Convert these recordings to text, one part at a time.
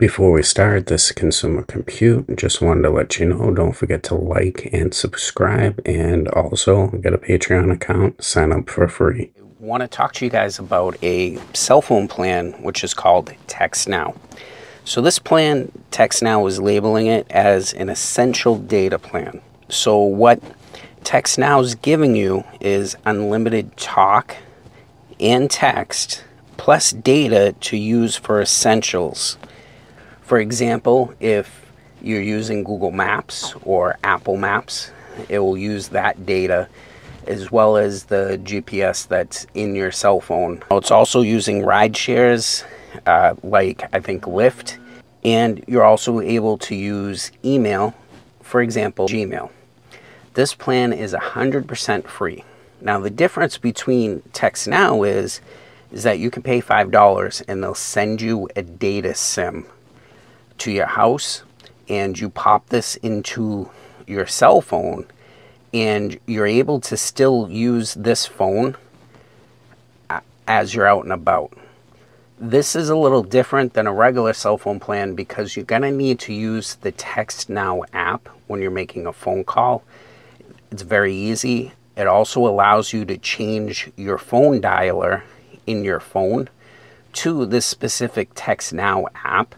Before we start this Consumer Compute, just wanted to let you know, don't forget to like and subscribe, and also get a Patreon account, sign up for free. I want to talk to you guys about a cell phone plan, which is called Text Now. So this plan, Text Now, is labeling it as an essential data plan. So what Text Now is giving you is unlimited talk and text, plus data to use for essentials. For example, if you're using Google Maps or Apple Maps, it will use that data as well as the GPS that's in your cell phone. It's also using ride shares like I think Lyft, and you're also able to use email, for example, Gmail. This plan is 100% free. Now the difference between Text Now is that you can pay $5 and they'll send you a data SIM to your house, and you pop this into your cell phone, and you're able to still use this phone as you're out and about. This is a little different than a regular cell phone plan because you're gonna need to use the Text Now app when you're making a phone call. It's very easy. It also allows you to change your phone dialer in your phone to this specific Text Now app.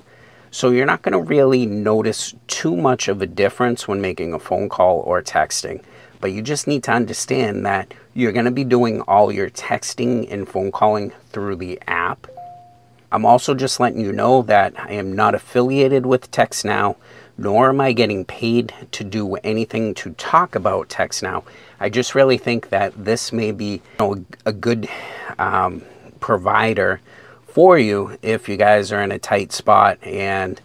So you're not going to really notice too much of a difference when making a phone call or texting, but you just need to understand that you're going to be doing all your texting and phone calling through the app. I'm also just letting you know that I am not affiliated with Text Now, nor am I getting paid to do anything to talk about Text Now. I just really think that this may be a good provider for you if you guys are in a tight spot and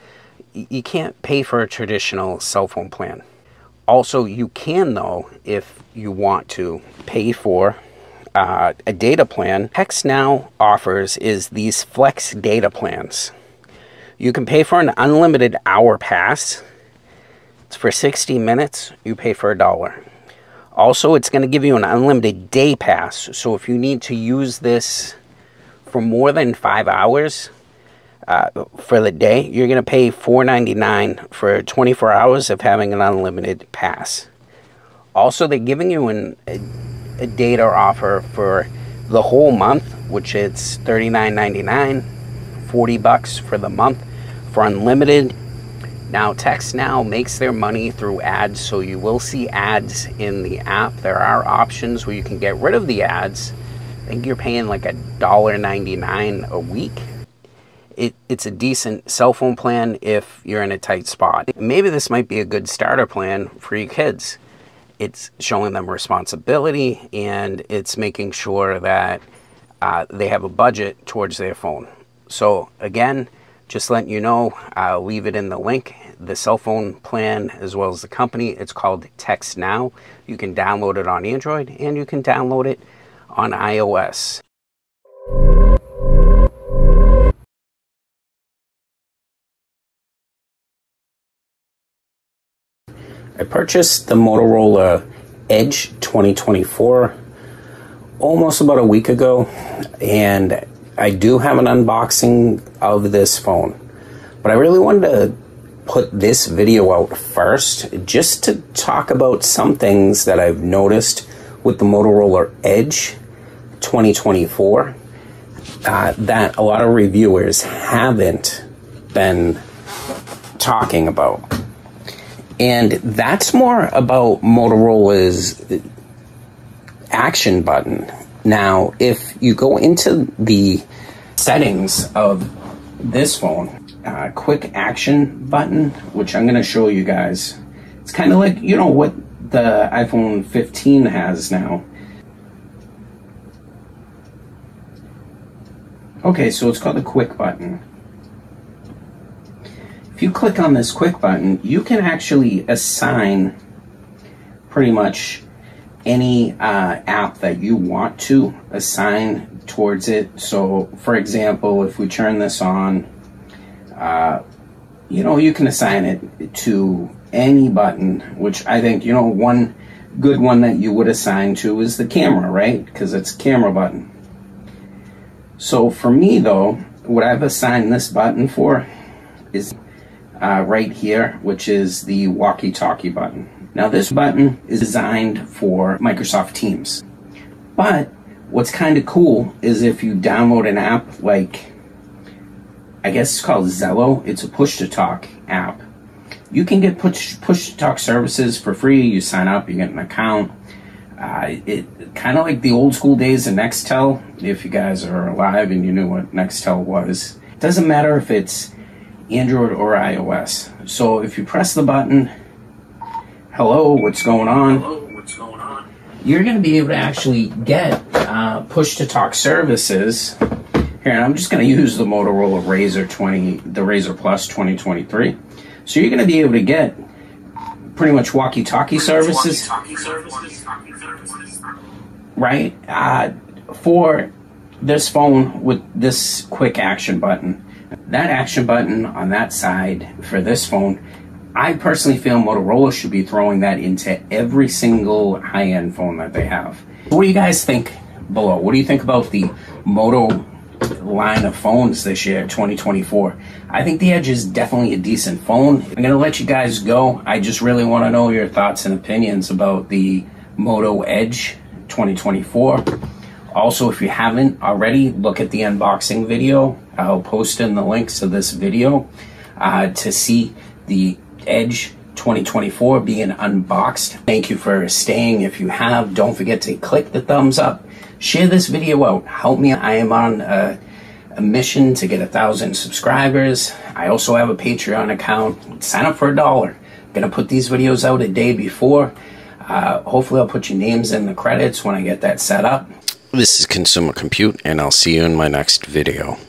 you can't pay for a traditional cell phone plan. Also, you can though, if you want to pay for a data plan. Text Now offers is these flex data plans. You can pay for an unlimited hour pass. It's for 60 minutes, you pay for $1. Also, it's going to give you an unlimited day pass. So if you need to use this for more than 5 hours for the day, you're going to pay $4.99 for 24 hours of having an unlimited pass. Also, they're giving you a data offer for the whole month, which it's $39.99, $40 for the month for unlimited. Now, Text Now makes their money through ads, so you will see ads in the app. There are options where you can get rid of the ads. I think you're paying like $1.99 a week. It's a decent cell phone plan if you're in a tight spot. Maybe this might be a good starter plan for your kids. It's showing them responsibility, and it's making sure that they have a budget towards their phone. So again, just letting you know, I'll leave it in the link, the cell phone plan as well as the company. It's called Text Now. You can download it on Android, and you can download it on iOS. I purchased the Motorola Edge 2024 almost about a week ago, and I do have an unboxing of this phone, but I really wanted to put this video out first just to talk about some things that I've noticed with the Motorola Edge 2024 that a lot of reviewers haven't been talking about. And that's more about Motorola's action button. Now, if you go into the settings of this phone, quick action button, which I'm gonna show you guys, it's kind of like, you know, what the iPhone 15 has now. Okay, so it's called the quick button. If you click on this quick button, you can actually assign pretty much any app that you want to assign towards it. So for example, if we turn this on, you know, you can assign it to any button, which I think, you know, one good one that you would assign to is the camera, right? Because it's camera button. So for me though, what I've assigned this button for is right here, which is the walkie-talkie button. Now this button is designed for Microsoft Teams, but what's kind of cool is if you download an app like, I guess it's called Zello, it's a push-to-talk app. You can get push-to-talk services for free. You sign up, you get an account. It kind of like the old school days of Nextel, if you guys are alive and you knew what Nextel was. It doesn't matter if it's Android or iOS. So if you press the button, hello, what's going on? Hello, what's going on? You're going to be able to actually get push-to-talk services. Here, and I'm just going to use the Motorola Razr 20, the Razr Plus 2023. So you're going to be able to get pretty much walkie-talkie services, right? For this phone with this quick action button. That action button on that side for this phone, I personally feel Motorola should be throwing that into every single high-end phone that they have. What do you guys think below? What do you think about the Moto line of phones this year, 2024? I think the Edge is definitely a decent phone. I'm gonna let you guys go. I just really want to know your thoughts and opinions about the Moto Edge 2024. Also, if you haven't already, look at the unboxing video. I'll post in the links of this video to see the Edge 2024 being unboxed. Thank you for staying. If you have, don't forget to click the thumbs up, share this video out, help me. I am on a mission to get 1,000 subscribers. I also have a Patreon account. Sign up for $1. I'm gonna put these videos out a day before. Hopefully I'll put your names in the credits when I get that set up. This is Consumer Compute, and I'll see you in my next video.